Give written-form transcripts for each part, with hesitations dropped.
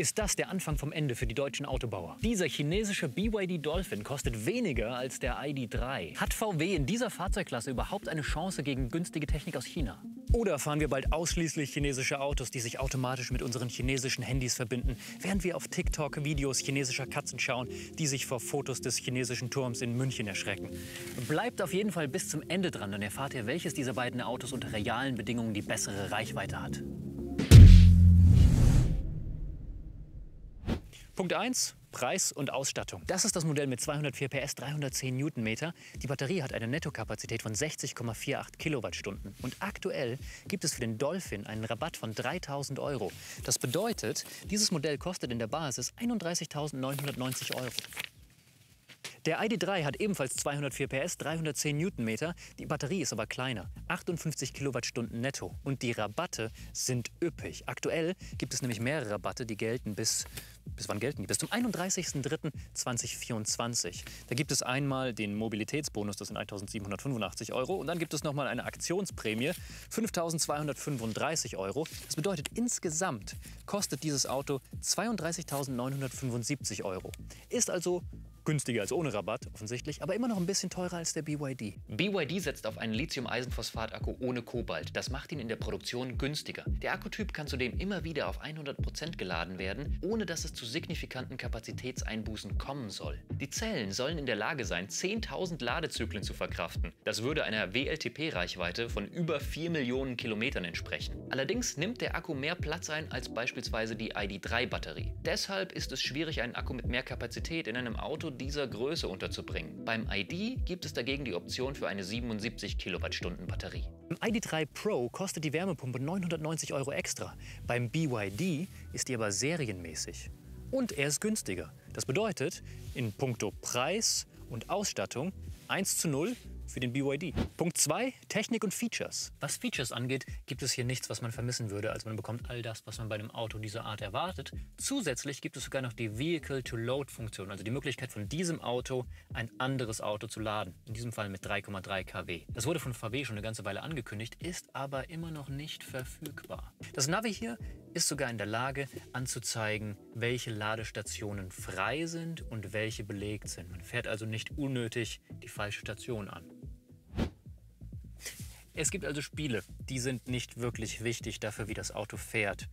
ist das der Anfang vom Ende für die deutschen Autobauer. Dieser chinesische BYD-Dolphin kostet weniger als der ID.3. Hat VW in dieser Fahrzeugklasse überhaupt eine Chance gegen günstige Technik aus China? Oder fahren wir bald ausschließlich chinesische Autos, die sich automatisch mit unseren chinesischen Handys verbinden, während wir auf TikTok Videos chinesischer Katzen schauen, die sich vor Fotos des chinesischen Turms in München erschrecken? Bleibt auf jeden Fall bis zum Ende dran, dann erfahrt ihr, welches dieser beiden Autos unter realen Bedingungen die bessere Reichweite hat. Punkt 1. Preis und Ausstattung. Das ist das Modell mit 204 PS, 310 Newtonmeter. Die Batterie hat eine Nettokapazität von 60,48 Kilowattstunden. Und aktuell gibt es für den Dolphin einen Rabatt von 3.000 €. Das bedeutet, dieses Modell kostet in der Basis 31.990 €. Der ID.3 hat ebenfalls 204 PS, 310 Newtonmeter. Die Batterie ist aber kleiner, 58 Kilowattstunden netto. Und die Rabatte sind üppig. Aktuell gibt es nämlich mehrere Rabatte, die gelten bis wann gelten die? Bis zum 31.03.2024. Da gibt es einmal den Mobilitätsbonus, das sind 1.785 €. Und dann gibt es nochmal eine Aktionsprämie, 5.235 €. Das bedeutet, insgesamt kostet dieses Auto 32.975 €. Ist also günstiger als ohne Rabatt, offensichtlich, aber immer noch ein bisschen teurer als der BYD. BYD setzt auf einen Lithium-Eisenphosphat-Akku ohne Kobalt. Das macht ihn in der Produktion günstiger. Der Akkutyp kann zudem immer wieder auf 100% geladen werden, ohne dass es zu signifikanten Kapazitätseinbußen kommen soll. Die Zellen sollen in der Lage sein, 10.000 Ladezyklen zu verkraften. Das würde einer WLTP-Reichweite von über 4 Millionen Kilometern entsprechen. Allerdings nimmt der Akku mehr Platz ein als beispielsweise die ID.3-Batterie. Deshalb ist es schwierig, einen Akku mit mehr Kapazität in einem Auto dieser Größe unterzubringen. Beim ID gibt es dagegen die Option für eine 77 Kilowattstunden Batterie. Im ID.3 Pro kostet die Wärmepumpe 990 € extra. Beim BYD ist die aber serienmäßig. Und er ist günstiger. Das bedeutet, in puncto Preis und Ausstattung 1:0 für den BYD. Punkt 2, Technik und Features. Was Features angeht, gibt es hier nichts, was man vermissen würde. Also man bekommt all das, was man bei einem Auto dieser Art erwartet. Zusätzlich gibt es sogar noch die Vehicle-to-Load-Funktion, also die Möglichkeit, von diesem Auto ein anderes Auto zu laden. In diesem Fall mit 3,3 kW. Das wurde von VW schon eine ganze Weile angekündigt, ist aber immer noch nicht verfügbar. Das Navi hier ist sogar in der Lage, anzuzeigen, welche Ladestationen frei sind und welche belegt sind. Man fährt also nicht unnötig die falsche Station an. Es gibt also Spiele, die sind nicht wirklich wichtig dafür, wie das Auto fährt.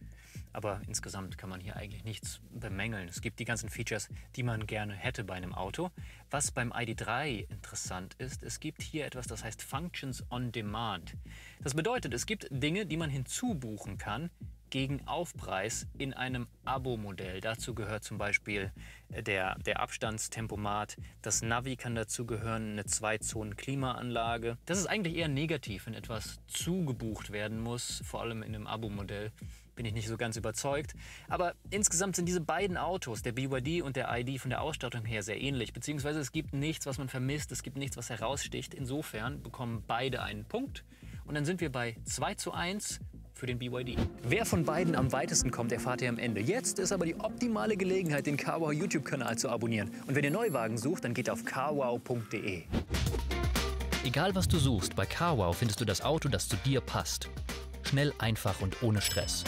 Aber insgesamt kann man hier eigentlich nichts bemängeln. Es gibt die ganzen Features, die man gerne hätte bei einem Auto. Was beim ID.3 interessant ist, es gibt hier etwas, das heißt Functions on Demand. Das bedeutet, es gibt Dinge, die man hinzubuchen kann, gegen Aufpreis in einem Abo-Modell. Dazu gehört zum Beispiel der Abstandstempomat, das Navi kann dazu gehören, eine 2-Zonen-Klimaanlage. Das ist eigentlich eher negativ, wenn etwas zugebucht werden muss, vor allem in einem Abo-Modell. Bin ich nicht so ganz überzeugt. Aber insgesamt sind diese beiden Autos, der BYD und der ID, von der Ausstattung her sehr ähnlich. Beziehungsweise es gibt nichts, was man vermisst, es gibt nichts, was heraussticht. Insofern bekommen beide einen Punkt. Und dann sind wir bei 2:1 für den BYD. Wer von beiden am weitesten kommt, erfahrt ihr am Ende. Jetzt ist aber die optimale Gelegenheit, den carwow YouTube-Kanal zu abonnieren. Und wenn ihr Neuwagen sucht, dann geht auf carwow.de. Egal was du suchst, bei carwow findest du das Auto, das zu dir passt. Schnell, einfach und ohne Stress.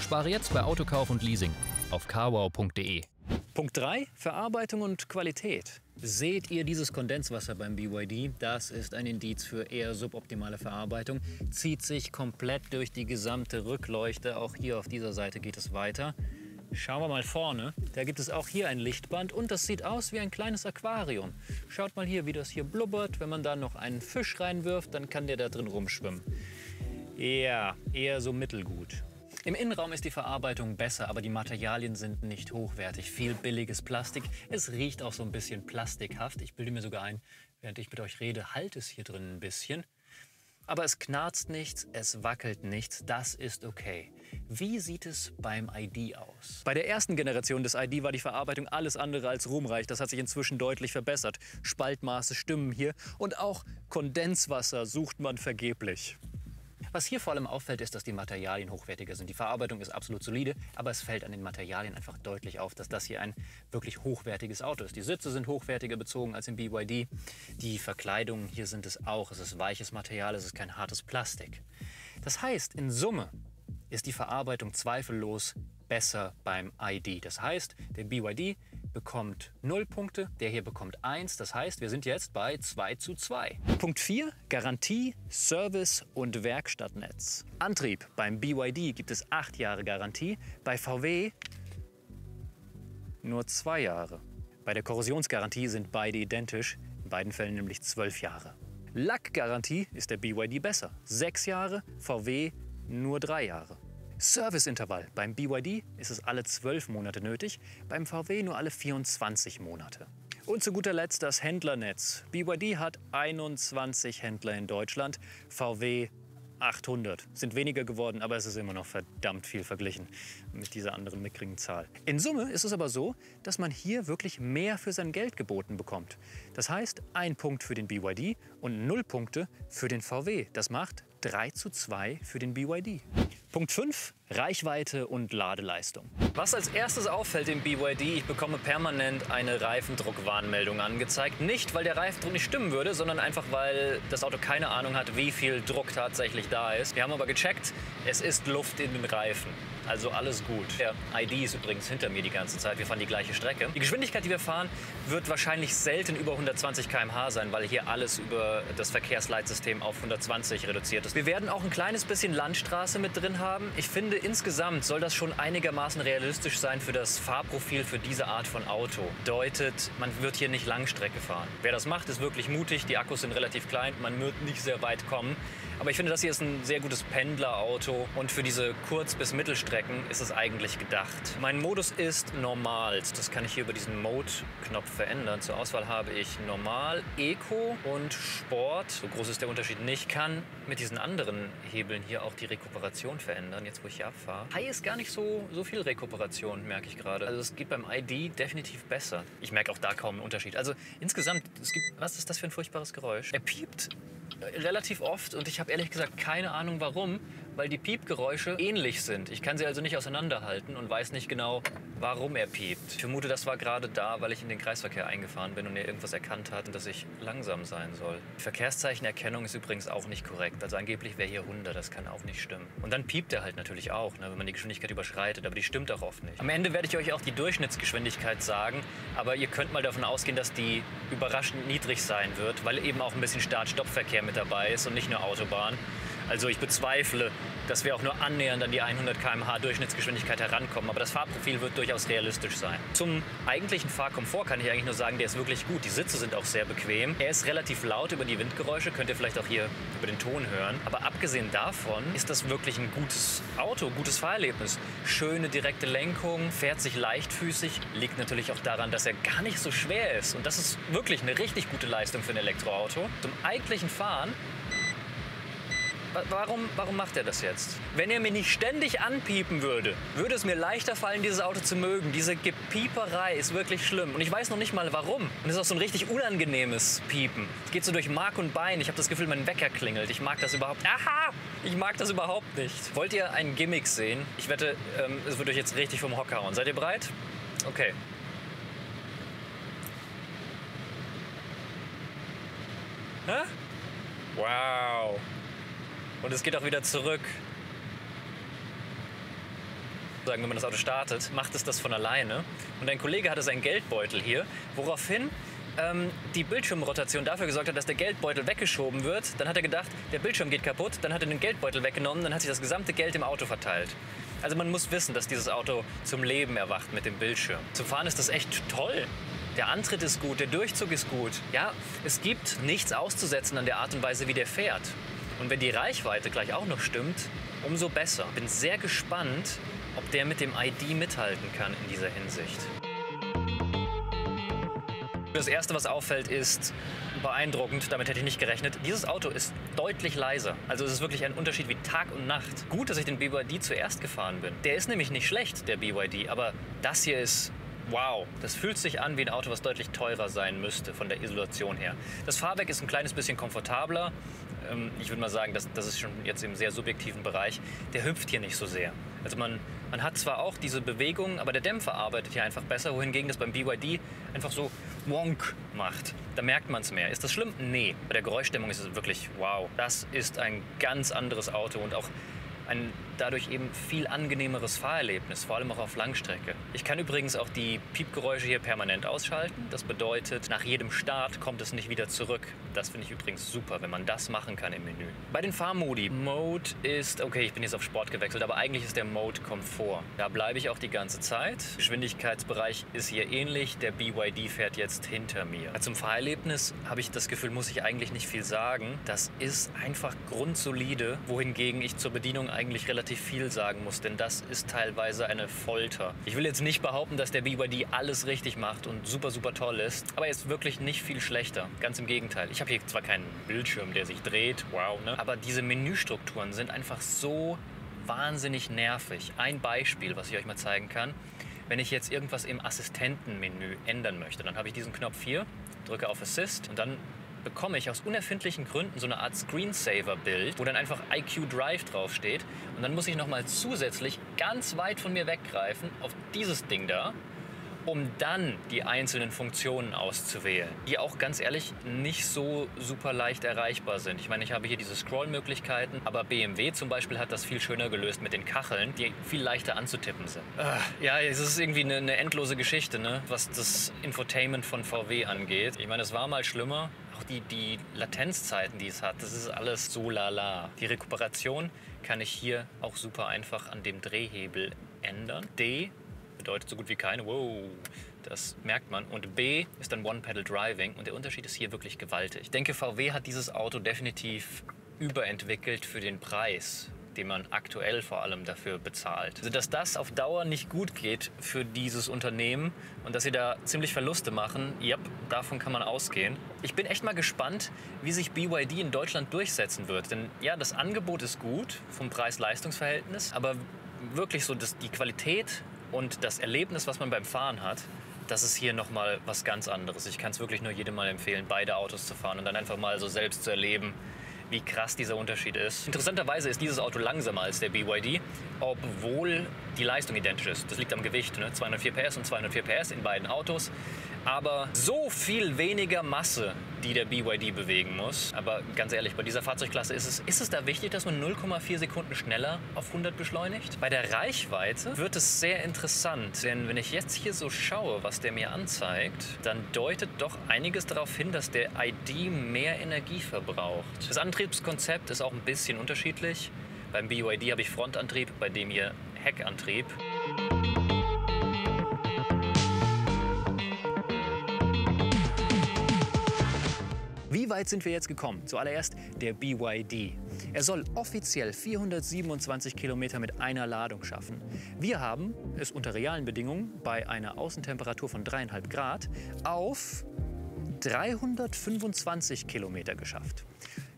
Spare jetzt bei Autokauf und Leasing auf carwow.de. Punkt 3, Verarbeitung und Qualität. Seht ihr dieses Kondenswasser beim BYD? Das ist ein Indiz für eher suboptimale Verarbeitung. Zieht sich komplett durch die gesamte Rückleuchte. Auch hier auf dieser Seite geht es weiter. Schauen wir mal vorne. Da gibt es auch hier ein Lichtband und das sieht aus wie ein kleines Aquarium. Schaut mal hier, wie das hier blubbert. Wenn man da noch einen Fisch reinwirft, dann kann der da drin rumschwimmen. Ja, eher so mittelgut. Im Innenraum ist die Verarbeitung besser, aber die Materialien sind nicht hochwertig. Viel billiges Plastik. Es riecht auch so ein bisschen plastikhaft. Ich bilde mir sogar ein, während ich mit euch rede, halt es hier drin ein bisschen. Aber es knarzt nichts, es wackelt nichts, das ist okay. Wie sieht es beim ID aus? Bei der ersten Generation des ID war die Verarbeitung alles andere als ruhmreich. Das hat sich inzwischen deutlich verbessert. Spaltmaße stimmen hier und auch Kondenswasser sucht man vergeblich. Was hier vor allem auffällt, ist, dass die Materialien hochwertiger sind. Die Verarbeitung ist absolut solide, aber es fällt an den Materialien einfach deutlich auf, dass das hier ein wirklich hochwertiges Auto ist. Die Sitze sind hochwertiger bezogen als im BYD. Die Verkleidungen hier sind es auch. Es ist weiches Material, es ist kein hartes Plastik. Das heißt, in Summe ist die Verarbeitung zweifellos besser beim ID. Das heißt, der BYD bekommt 0 Punkte, der hier bekommt 1. Das heißt, wir sind jetzt bei 2:2. Punkt 4, Garantie, Service und Werkstattnetz. Antrieb: beim BYD gibt es 8 Jahre Garantie, bei VW nur 2 Jahre. Bei der Korrosionsgarantie sind beide identisch, in beiden Fällen nämlich 12 Jahre. Lackgarantie ist der BYD besser. 6 Jahre, VW nur 3 Jahre. Serviceintervall: beim BYD ist es alle 12 Monate nötig, beim VW nur alle 24 Monate. Und zu guter Letzt das Händlernetz. BYD hat 21 Händler in Deutschland, VW 800. Sind weniger geworden, aber es ist immer noch verdammt viel verglichen mit dieser anderen mickrigen Zahl. In Summe ist es aber so, dass man hier wirklich mehr für sein Geld geboten bekommt. Das heißt, 1 Punkt für den BYD und 0 Punkte für den VW. Das macht 3:2 für den BYD. Punkt 5, Reichweite und Ladeleistung. Was als erstes auffällt im BYD: ich bekomme permanent eine Reifendruckwarnmeldung angezeigt. Nicht, weil der Reifendruck nicht stimmen würde, sondern einfach, weil das Auto keine Ahnung hat, wie viel Druck tatsächlich da ist. Wir haben aber gecheckt, es ist Luft in den Reifen. Also alles gut. Der ID ist übrigens hinter mir die ganze Zeit. Wir fahren die gleiche Strecke. Die Geschwindigkeit, die wir fahren, wird wahrscheinlich selten über 120 km/h sein, weil hier alles über das Verkehrsleitsystem auf 120 reduziert ist. Wir werden auch ein kleines bisschen Landstraße mit drin haben. Ich finde, insgesamt soll das schon einigermaßen realistisch sein für das Fahrprofil für diese Art von Auto. Bedeutet, man wird hier nicht Langstrecke fahren. Wer das macht, ist wirklich mutig. Die Akkus sind relativ klein, man wird nicht sehr weit kommen. Aber ich finde, das hier ist ein sehr gutes Pendlerauto und für diese Kurz- bis Mittelstrecken ist es eigentlich gedacht. Mein Modus ist normal. Das kann ich hier über diesen Mode-Knopf verändern. Zur Auswahl habe ich normal, Eco und Sport. So groß ist der Unterschied nicht. Ich kann mit diesen anderen Hebeln hier auch die Rekuperation verändern, jetzt wo ich hier abfahre. High ist gar nicht so viel Rekuperation, merke ich gerade. Also es geht beim ID definitiv besser. Ich merke auch da kaum einen Unterschied. Also insgesamt, es gibt, was ist das für ein furchtbares Geräusch? Er piept relativ oft und ich habe ehrlich gesagt keine Ahnung warum, weil die Piepgeräusche ähnlich sind. Ich kann sie also nicht auseinanderhalten und weiß nicht genau, warum er piept. Ich vermute, das war gerade da, weil ich in den Kreisverkehr eingefahren bin und er irgendwas erkannt hat, dass ich langsam sein soll. Die Verkehrszeichenerkennung ist übrigens auch nicht korrekt. Also angeblich wäre hier 100, das kann auch nicht stimmen. Und dann piept er halt natürlich auch, ne, wenn man die Geschwindigkeit überschreitet, aber die stimmt auch oft nicht. Am Ende werde ich euch auch die Durchschnittsgeschwindigkeit sagen, aber ihr könnt mal davon ausgehen, dass die überraschend niedrig sein wird, weil eben auch ein bisschen Start-Stopp-Verkehr mit dabei ist und nicht nur Autobahn. Also ich bezweifle, dass wir auch nur annähernd an die 100 km/h Durchschnittsgeschwindigkeit herankommen. Aber das Fahrprofil wird durchaus realistisch sein. Zum eigentlichen Fahrkomfort kann ich eigentlich nur sagen, der ist wirklich gut. Die Sitze sind auch sehr bequem. Er ist relativ laut über die Windgeräusche, könnt ihr vielleicht auch hier über den Ton hören. Aber abgesehen davon ist das wirklich ein gutes Auto, gutes Fahrerlebnis. Schöne direkte Lenkung, fährt sich leichtfüßig, liegt natürlich auch daran, dass er gar nicht so schwer ist. Und das ist wirklich eine richtig gute Leistung für ein Elektroauto. Zum eigentlichen Fahren: Warum macht er das jetzt? Wenn er mir nicht ständig anpiepen würde, würde es mir leichter fallen, dieses Auto zu mögen. Diese Gepieperei ist wirklich schlimm. Und ich weiß noch nicht mal, warum. Und es ist auch so ein richtig unangenehmes Piepen. Es geht so durch Mark und Bein. Ich habe das Gefühl, mein Wecker klingelt. Ich mag das überhaupt nicht. Aha! Ich mag das überhaupt nicht. Wollt ihr einen Gimmick sehen? Ich wette, es wird euch jetzt richtig vom Hocker hauen. Seid ihr bereit? Okay. Hä? Wow. Und es geht auch wieder zurück. Wenn man das Auto startet, macht es das von alleine. Und ein Kollege hatte seinen Geldbeutel hier, woraufhin die Bildschirmrotation dafür gesorgt hat, dass der Geldbeutel weggeschoben wird. Dann hat er gedacht, der Bildschirm geht kaputt. Dann hat er den Geldbeutel weggenommen. Dann hat sich das gesamte Geld im Auto verteilt. Also man muss wissen, dass dieses Auto zum Leben erwacht mit dem Bildschirm. Zum Fahren ist das echt toll. Der Antritt ist gut, der Durchzug ist gut. Ja, es gibt nichts auszusetzen an der Art und Weise, wie der fährt. Und wenn die Reichweite gleich auch noch stimmt, umso besser. Bin sehr gespannt, ob der mit dem ID mithalten kann in dieser Hinsicht. Das Erste, was auffällt, ist beeindruckend. Damit hätte ich nicht gerechnet. Dieses Auto ist deutlich leiser. Also es ist wirklich ein Unterschied wie Tag und Nacht. Gut, dass ich den BYD zuerst gefahren bin. Der ist nämlich nicht schlecht, der BYD, aber das hier ist... wow, das fühlt sich an wie ein Auto, was deutlich teurer sein müsste von der Isolation her. Das Fahrwerk ist ein kleines bisschen komfortabler. Ich würde mal sagen, das ist schon jetzt im sehr subjektiven Bereich. Der hüpft hier nicht so sehr. Also man hat zwar auch diese Bewegung, aber der Dämpfer arbeitet hier einfach besser, wohingegen das beim BYD einfach so wonk macht. Da merkt man es mehr. Ist das schlimm? Nee. Bei der Geräuschdämmung ist es wirklich wow. Das ist ein ganz anderes Auto und auch ein dadurch eben viel angenehmeres Fahrerlebnis, vor allem auch auf Langstrecke. Ich kann übrigens auch die Piepgeräusche hier permanent ausschalten. Das bedeutet, nach jedem Start kommt es nicht wieder zurück. Das finde ich übrigens super, wenn man das machen kann im Menü. Bei den Fahrmodi. Mode ist, okay, ich bin jetzt auf Sport gewechselt, aber eigentlich ist der Mode Komfort. Da bleibe ich auch die ganze Zeit. Geschwindigkeitsbereich ist hier ähnlich. Der BYD fährt jetzt hinter mir. Zum Fahrerlebnis habe ich das Gefühl, muss ich eigentlich nicht viel sagen. Das ist einfach grundsolide, wohingegen ich zur Bedienung eigentlich relativ viel sagen muss, denn das ist teilweise eine Folter. Ich will jetzt nicht behaupten, dass der BYD alles richtig macht und super, super toll ist, aber er ist wirklich nicht viel schlechter. Ganz im Gegenteil. Ich habe hier zwar keinen Bildschirm, der sich dreht, wow, ne? Aber diese Menüstrukturen sind einfach so wahnsinnig nervig. Ein Beispiel, was ich euch mal zeigen kann. Wenn ich jetzt irgendwas im Assistentenmenü ändern möchte, dann habe ich diesen Knopf hier, drücke auf Assist und dann bekomme ich aus unerfindlichen Gründen so eine Art Screensaver-Bild, wo dann einfach IQ Drive draufsteht und dann muss ich nochmal zusätzlich ganz weit von mir weggreifen auf dieses Ding da, um dann die einzelnen Funktionen auszuwählen, die auch ganz ehrlich nicht so super leicht erreichbar sind. Ich meine, ich habe hier diese Scroll-Möglichkeiten, aber BMW zum Beispiel hat das viel schöner gelöst mit den Kacheln, die viel leichter anzutippen sind. Ja, es ist irgendwie eine endlose Geschichte, ne? Was das Infotainment von VW angeht. Ich meine, es war mal schlimmer. Auch die Latenzzeiten, die es hat, das ist alles so lala. Die Rekuperation kann ich hier auch super einfach an dem Drehhebel ändern. D bedeutet so gut wie keine. Wow, das merkt man. Und B ist dann One-Pedal-Driving. Und der Unterschied ist hier wirklich gewaltig. Ich denke, VW hat dieses Auto definitiv überentwickelt für den Preis, den man aktuell vor allem dafür bezahlt. Also, dass das auf Dauer nicht gut geht für dieses Unternehmen und dass sie da ziemlich Verluste machen, ja, davon kann man ausgehen. Ich bin echt mal gespannt, wie sich BYD in Deutschland durchsetzen wird. Denn ja, das Angebot ist gut vom Preis-Leistungs-Verhältnis, aber wirklich so, dass die Qualität und das Erlebnis, was man beim Fahren hat, das ist hier nochmal was ganz anderes. Ich kann es wirklich nur jedem mal empfehlen, beide Autos zu fahren und dann einfach mal so selbst zu erleben, wie krass dieser Unterschied ist. Interessanterweise ist dieses Auto langsamer als der BYD, obwohl die Leistung identisch ist. Das liegt am Gewicht, ne? 204 PS und 204 PS in beiden Autos. Aber so viel weniger Masse, die der BYD bewegen muss. Aber ganz ehrlich, bei dieser Fahrzeugklasse ist es da wichtig, dass man 0,4 Sekunden schneller auf 100 beschleunigt? Bei der Reichweite wird es sehr interessant, denn wenn ich jetzt hier so schaue, was der mir anzeigt, dann deutet doch einiges darauf hin, dass der ID mehr Energie verbraucht. Das Antriebskonzept ist auch ein bisschen unterschiedlich. Beim BYD habe ich Frontantrieb, bei dem hier Heckantrieb. Wie weit sind wir jetzt gekommen? Zuallererst der BYD. Er soll offiziell 427 Kilometer mit einer Ladung schaffen. Wir haben es unter realen Bedingungen bei einer Außentemperatur von 3,5 Grad auf 325 Kilometer geschafft.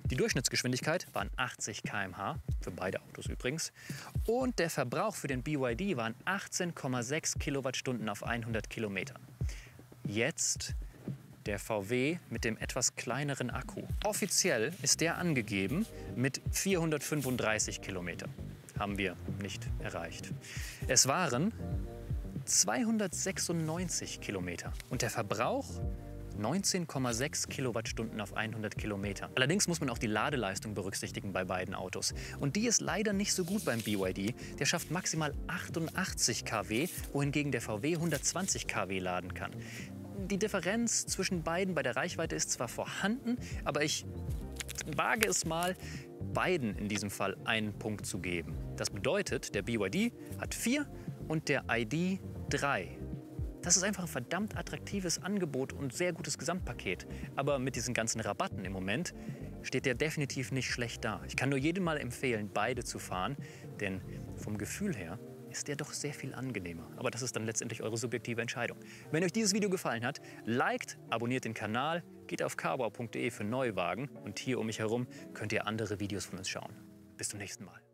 Die Durchschnittsgeschwindigkeit waren 80 km/h, für beide Autos übrigens. Und der Verbrauch für den BYD waren 18,6 Kilowattstunden auf 100 Kilometern. Jetzt der VW mit dem etwas kleineren Akku. Offiziell ist der angegeben mit 435 Kilometer. Haben wir nicht erreicht. Es waren 296 Kilometer. Und der Verbrauch? 19,6 Kilowattstunden auf 100 Kilometer. Allerdings muss man auch die Ladeleistung berücksichtigen bei beiden Autos. Und die ist leider nicht so gut beim BYD. Der schafft maximal 88 kW, wohingegen der VW 120 kW laden kann. Die Differenz zwischen beiden bei der Reichweite ist zwar vorhanden, aber ich wage es mal, beiden in diesem Fall einen Punkt zu geben. Das bedeutet, der BYD hat 4 und der ID 3. Das ist einfach ein verdammt attraktives Angebot und sehr gutes Gesamtpaket. Aber mit diesen ganzen Rabatten im Moment steht der definitiv nicht schlecht da. Ich kann nur jedem mal empfehlen, beide zu fahren, denn vom Gefühl her ist der doch sehr viel angenehmer. Aber das ist dann letztendlich eure subjektive Entscheidung. Wenn euch dieses Video gefallen hat, liked, abonniert den Kanal, geht auf carwow.de für Neuwagen und hier um mich herum könnt ihr andere Videos von uns schauen. Bis zum nächsten Mal.